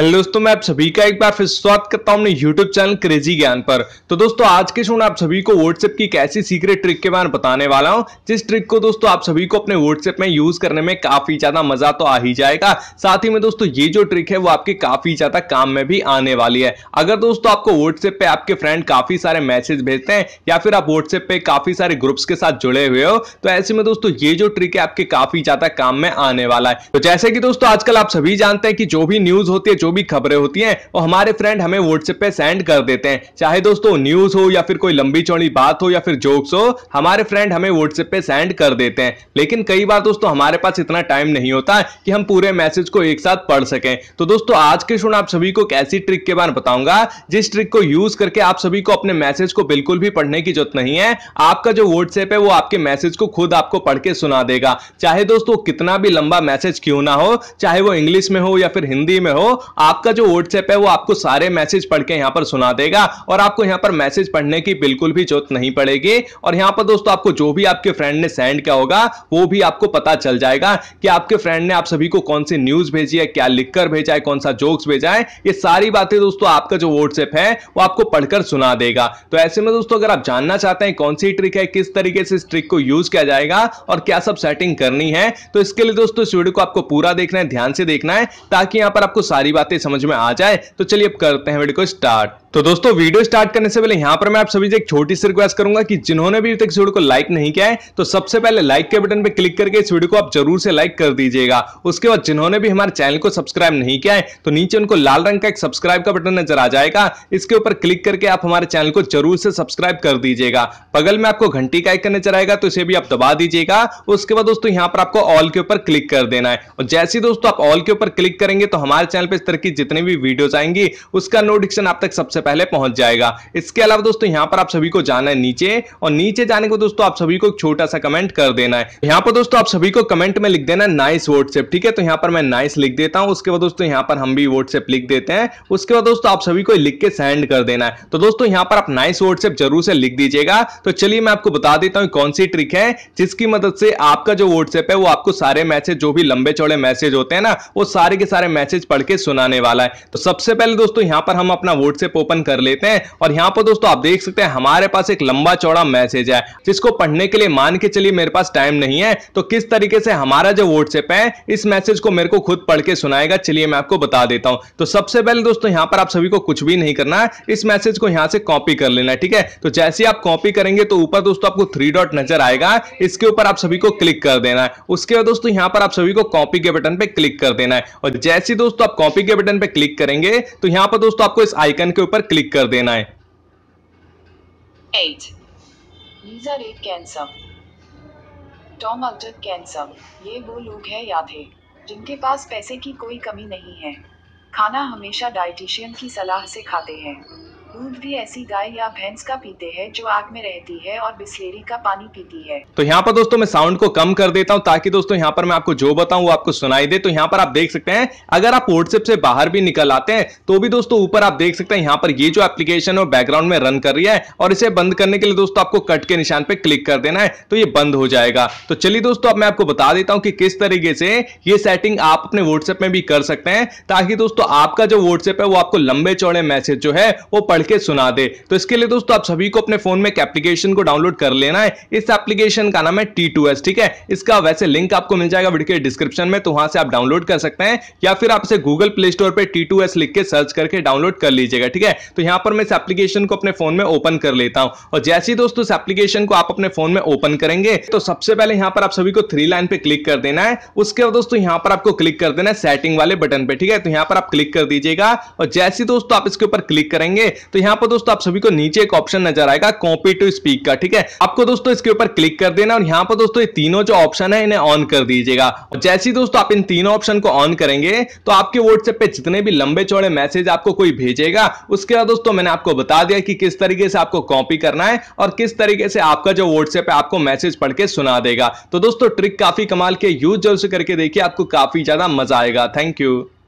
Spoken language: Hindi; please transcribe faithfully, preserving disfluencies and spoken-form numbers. हेलो दोस्तों, मैं आप सभी का एक बार फिर स्वागत करता हूं अपने यूट्यूब चैनल क्रेजी ज्ञान पर। तो दोस्तों आज के शो में आप सभी को व्हाट्सएप की एक ऐसी सीक्रेट ट्रिक के बारे में बताने वाला हूं, जिस ट्रिक को दोस्तों आप सभी को अपने व्हाट्सएप में यूज करने में काफी ज्यादा मजा तो आ ही जाएगा। साथ ही में दोस्तों ये जो ट्रिक है वो आपके काफी ज्यादा काम में भी आने वाली है। अगर दोस्तों आपको व्हाट्सएप पे आपके फ्रेंड काफी सारे मैसेज भेजते हैं या फिर आप व्हाट्सएप पे काफी सारे ग्रुप्स के साथ जुड़े हुए हो, तो ऐसे में दोस्तों ये जो ट्रिक है आपके काफी ज्यादा काम में आने वाला है। तो जैसे कि दोस्तों आजकल आप सभी जानते हैं कि जो भी न्यूज होती है, जो भी खबरें होती हैं वो हमारे फ्रेंड हमें व्हाट्सएप पे सेंड कर देते हैं। चाहे दोस्तों न्यूज हो या फिर कोई लंबी चौड़ी बात हो या फिर जोक्स हो, हमारे फ्रेंड हमें व्हाट्सएप पे सेंड कर देते हैं। लेकिन कई बार दोस्तों हमारे पास इतना टाइम नहीं होता कि हम पूरे मैसेज को एक साथ पढ़ सकें। तो दोस्तों आज के शो में आप सभी को एक ऐसी ट्रिक के बारे में बताऊंगा, जिस ट्रिक को यूज करके आप सभी को अपने मैसेज को बिल्कुल भी पढ़ने की जरूरत नहीं है। आपका जो व्हाट्सएप है वो आपके मैसेज को खुद आपको पढ़ के सुना देगा। चाहे दोस्तों कितना भी लंबा मैसेज क्यों ना हो, चाहे वो इंग्लिश में हो या फिर हिंदी में हो, आपका जो व्हाट्सएप है वो आपको सारे मैसेज पढ़ के यहाँ पर सुना देगा और आपको यहाँ पर मैसेज पढ़ने की बिल्कुल भी जरूरत नहीं पड़ेगी। और यहाँ पर दोस्तों आपको जो भी आपके फ्रेंड ने सेंड किया होगा वो भी आपको पता चल जाएगा कि आपके फ्रेंड ने आप सभी को कौन सी न्यूज भेजी है, क्या लिखकर भेजा है, कौन सा जोक्स भेजा है। ये सारी बातें दोस्तों आपका जो व्हाट्सएप है वो आपको पढ़कर सुना देगा। तो ऐसे में दोस्तों अगर आप जानना चाहते हैं कौन सी ट्रिक है, किस तरीके से इस ट्रिक को यूज किया जाएगा और क्या सब सेटिंग करनी है, तो इसके लिए दोस्तों इस वीडियो को आपको पूरा देखना है, ध्यान से देखना है, ताकि यहाँ पर आपको सारी बातें समझ में आ जाए। तो चलिए अब करते हैं वीडियो को स्टार्ट। तो दोस्तों वीडियो स्टार्ट करने से पहले यहाँ पर मैं आप सभी से एक छोटी सी रिक्वेस्ट करूंगा कि जिन्होंने भी अभी तक इस वीडियो को लाइक नहीं किया है तो सबसे पहले लाइक के बटन पे क्लिक करके इस वीडियो को आप जरूर से लाइक कर दीजिएगा। उसके बाद जिन्होंने भी हमारे चैनल को सब्सक्राइब नहीं किया है तो नीचे उनको लाल रंग का एक सब्सक्राइब का बटन नजर आ जाएगा, इसके ऊपर क्लिक करके आप हमारे चैनल को जरूर से सब्सक्राइब कर दीजिएगा। बगल में आपको घंटी का आइकन नजर आएगा तो इसे भी आप दबा दीजिएगा। उसके बाद दोस्तों यहाँ पर आपको ऑल के ऊपर क्लिक कर देना है और जैसे ही दोस्तों आप ऑल के ऊपर क्लिक करेंगे तो हमारे चैनल पर इस तरह की जितनी भी वीडियोस आएंगी उसका नोटिफिकेशन आप तक सबसे पहले पहुंच जाएगा। इसके अलावा दोस्तों यहाँ पर आप सभी को जाना है नीचे, और नीचे जाने को दोस्तों आप सभी को एक छोटा सा कमेंट कर देना है। यहाँ पर दोस्तों आप सभी को कमेंट में लिख देना है नाइस व्हाट्सएप, ठीक है। तो यहाँ पर मैं नाइस लिख देता हूँ। उसके बाद दोस्तों यहाँ पर हम भी व्हाट्सएप लिख देते हैं। उसके बाद दोस्तों आप सभी को लिख के सेंड कर देना है। तो दोस्तों यहाँ पर आप नाइस व्हाट्सएप जरूर से लिख दीजिएगा। तो चलिए मैं आपको बता देता हूँ कौन सी ट्रिक है जिसकी मदद से आपका जो व्हाट्सएप है वो आपको सारे मैसेज, जो भी लंबे चौड़े मैसेज होते हैं ना, वो सारे के सारे मैसेज पढ़ के सुनाने वाला है। तो सबसे पहले दोस्तों यहाँ पर हम अपना व्हाट्सएप ओपन कर लेते हैं और यहाँ पर दोस्तों आप देख सकते हैं हमारे पास एक लंबा चौड़ा मैसेज है, जिसको पढ़ने के लिए मान के चलिए मेरे पास टाइम नहीं है। तो किस तरीके से हमारा जो व्हाट्सएप है इस मैसेज को मेरे को खुद पढ़ के सुनाएगा, चलिए मैं आपको बता देता हूं। तो सबसे पहले दोस्तों यहाँ पर आप सभी को कुछ भी नहीं करना है, इस मैसेज को यहाँ से कॉपी कर लेना है, ठीक है। तो जैसे आप कॉपी करेंगे तो ऊपर दोस्तों आपको थ्री डॉट नजर आएगा, इसके ऊपर आप सभी को क्लिक कर देना है। उसके बाद दोस्तों यहाँ पर आप सभी को कॉपी के बटन पे क्लिक कर देना है और जैसे दोस्तों आप कॉपी के बटन पे क्लिक करेंगे तो यहाँ पर दोस्तों आपको इस आइकन के ऊपर क्लिक कर देना है। एट लीजा रेड कैंसर, टॉम अजद कैंसर, ये वो लोग हैं या थे जिनके पास पैसे की कोई कमी नहीं है। खाना हमेशा डाइटिशियन की सलाह से खाते हैं। दूध भी ऐसी गाय या भैंस का पीते हैं जो आग में रहती है और बिस्लेरी का पानी पीती है। तो यहाँ पर दोस्तों मैं साउंड को कम कर देता हूँ ताकि दोस्तों यहाँ पर मैं आपको जो बताऊँ वो आपको सुनाई दे। तो यहाँ पर आप देख सकते हैं अगर आप व्हाट्सएप से बाहर भी निकल आते हैं तो भी दोस्तों ऊपर आप देख सकते हैं यहाँ पर ये जो एप्लीकेशन है बैकग्राउंड में रन कर रही है, और इसे बंद करने के लिए दोस्तों आपको कट के निशान पे क्लिक कर देना है तो ये बंद हो जाएगा। तो चलिए दोस्तों अब मैं आपको बता देता हूँ कि किस तरीके से ये सेटिंग आप अपने व्हाट्सएप में भी कर सकते हैं, ताकि दोस्तों आपका जो व्हाट्सएप है वो आपको लंबे चौड़े मैसेज जो है वो के सुना दे। तो इसके लिए दोस्तों आप सभी को अपने फोन में एक एप्लीकेशन को डाउनलोड कर लेना है। इस एप्लीकेशन का नाम है टी टू एस, ठीक है। इसका वैसे लिंक आपको मिल जाएगा वीडियो के डिस्क्रिप्शन में, तो वहां से आप डाउनलोड कर सकते हैं या फिर आप इसे गूगल प्ले स्टोर पे टी टू एस लिख के सर्च करके डाउनलोड कर लीजिएगा, ठीक है। तो यहां पर मैं इस एप्लीकेशन को अपने फोन में ओपन कर लेता हूं और जैसे ही दोस्तों इस एप्लीकेशन को आप अपने फोन में ओपन करेंगे तो सबसे पहले यहां पर आप सभी को थ्री लाइन पे क्लिक कर देना है। उसके बाद दोस्तों यहां पर आपको क्लिक कर देना है सेटिंग वाले बटन पे, ठीक है। तो यहां पर आप क्लिक कर दीजिएगा और जैसे दोस्तों आप इसके ऊपर क्लिक करेंगे तो यहाँ पर दोस्तों आप सभी को नीचे एक ऑप्शन नजर आएगा कॉपी टू स्पीक का, ठीक है। आपको दोस्तों इसके ऊपर क्लिक कर देना और यहाँ पर दोस्तों ये तीनों जो ऑप्शन है इन्हें ऑन कर दीजिएगा। और जैसे ही दोस्तों आप इन तीनों ऑप्शन को ऑन करेंगे तो आपके व्हाट्सएप पे जितने भी लंबे चौड़े मैसेज आपको कोई भेजेगा, उसके बाद दोस्तों मैंने आपको बता दिया कि किस तरीके से आपको कॉपी करना है और किस तरीके से आपका जो व्हाट्सएप है आपको मैसेज पढ़ के सुना देगा। तो दोस्तों ट्रिक काफी कमाल के, यूज जरूर से करके देखिए, आपको काफी ज्यादा मजा आएगा। Thank you.